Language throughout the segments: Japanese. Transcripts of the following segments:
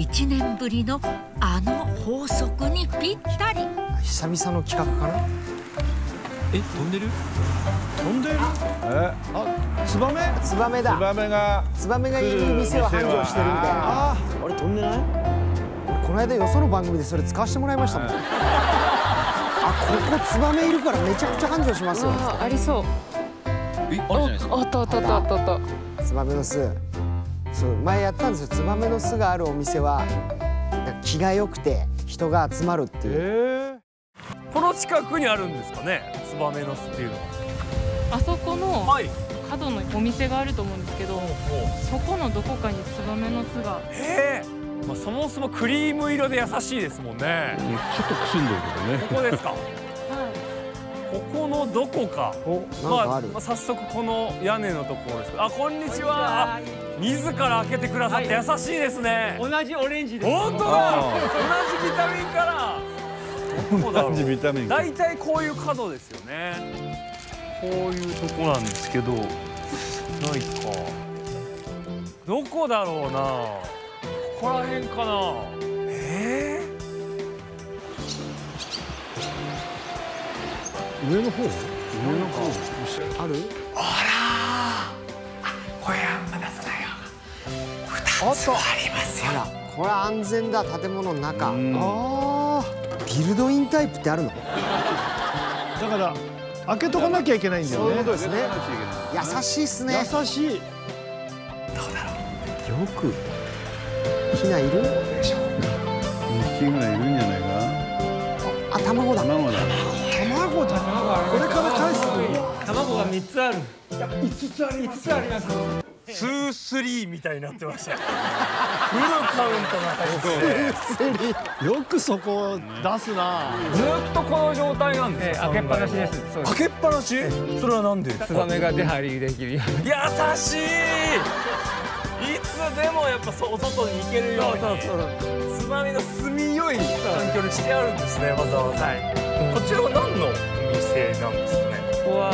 1年ぶりのあの法則にぴったり。久々の企画かな。飛んでる？飛んでる？ツバメ？ツバメだ。ツバメがいる店を繁盛してるみたいな。あれ飛んでない？この間よその番組でそれ使わせてもらいましたもん。ここツバメいるからめちゃくちゃ繁盛しますよ。ありそう。あったあったあったあった。ツバメの巣。そう前やったんですよ。ツバメの巣があるお店は気が良くて人が集まるっていう。この近くにあるんですかね。ツバメの巣っていうのはあそこの角のお店があると思うんですけど、そこのどこかにツバメの巣が。まあ、そもそもクリーム色で優しいですもんね。ちょっとくすんでるけどね。ここですか。ここのどこか。早速この屋根のところです。あ、こんにちは。自ら開けてくださって優しいですね。同じオレンジです。本当だ。同じビタミンカラー。だいたいこういう角ですよね。こういうとこなんですけど、ないか。どこだろうな。ここら辺かな。上の方？上の方。ある？あら。これあんま出さないよ。2つありますよ。これ安全だ、建物の中。ビルドインタイプってあるの？だから開けとかなきゃいけないんだよね。そういうことですね。優しいっすね。優しい。どうだろう。よくヒナいる？でしょ。2匹ぐらいいるんじゃないか。あ、卵だ。卵だ。これから返す。卵が3つある。5つあります。2、3みたいになってました。フルカウントな感じ。よくそこを出すな。ずっとこの状態なんですか。開けっぱなしです。開けっぱなし？それはなんで？ツバメが出入りできる。優しい。いつでもやっぱお外に行けるように。ツバメの住みよい環境にしてあるんですね。わざわざ。こちらは何のお店なんですかね。ここは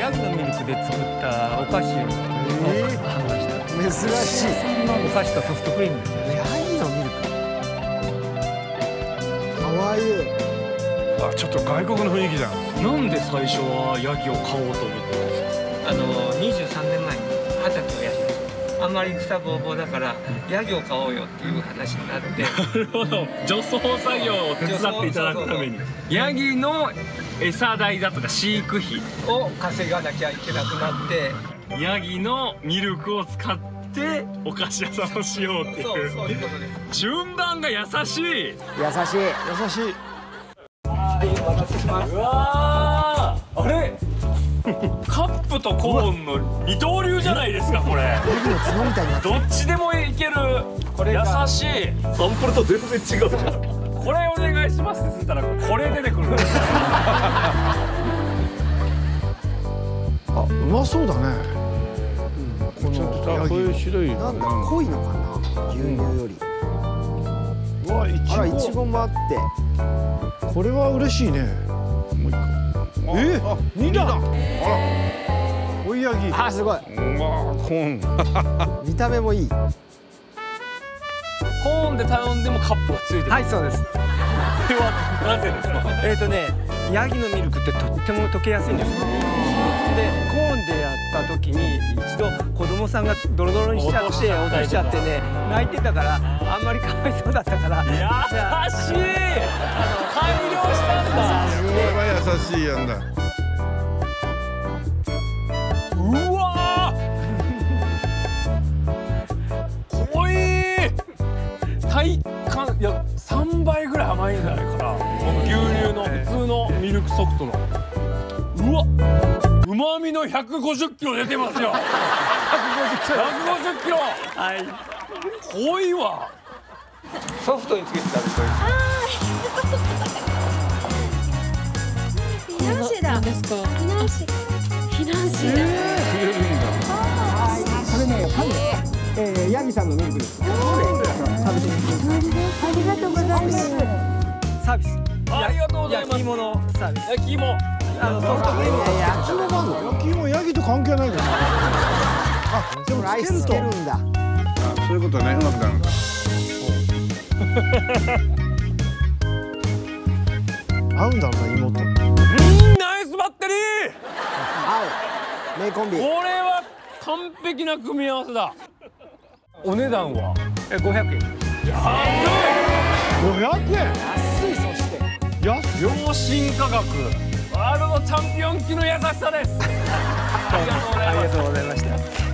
ヤギのミルクで作ったお菓子を。珍しい。お菓子とソフトクリームですよね。ヤギのミルク。可愛い。あ、ちょっと外国の雰囲気じゃん。なんで最初はヤギを飼おうと思ったんですか。23年前に畑をやってあんまり草ぼうぼうだからヤギを飼おうよっていう話になって。なるほど。除草作業を手伝っていただくために。ヤギの餌代だとか飼育費を稼がなきゃいけなくなって。ヤギのミルクを使ってお菓子屋さんをしようっていう順番が優しい。優しい。お待たせします。うわー、あれカップとコーンの二刀流じゃないですか。これどっちでもいける。優しい。サンプルと全然違うじゃん。これお願いしますって言ったらこれ出てくるんですよ。あ、うまそうだね。こういう白いなんだ濃いのかな、牛乳より。わあ、いちごもあって、これは嬉しいね。もう一個。2段。あら、追いヤギ。あ、すごい。見た目もいい。コーンで頼んでもカップがついてる。はい、そうです。これはなぜですか。ヤギのミルクってとっても溶けやすいんです。でコーンでやった時に一度子供さんがドロドロにしちゃって落としちゃってね、泣いてたからあんまりかわいそうだったから。優しい。改良したんだ。これは優しいやんだ。うわー濃い。体感いや3倍ぐらい甘いんじゃないかな。この牛乳の普通のミルクソフトの。うわっ、うまみの150キロ出てますよ。150キロ。はい。濃いわ。ソフトにつけて食べたい。フィナンシェだ。フィナンシェ。これね、ヤギさんのミルクです。ありがとうございます。サービス。ありがとうございます。焼き芋のサービス。焼き芋。焼き芋ヤギと関係ないんだ。あ、でもアイスつけるんだ。そういうことね、うまくなるんだ。合うんだろうな、妹。ナイスバッテリー。合う。名コンビ。これは完璧な組み合わせだ。お値段は500円。安い。500円。安い。そして。良心価格。ワールドチャンピオン級の優しさです。ありがとうございました。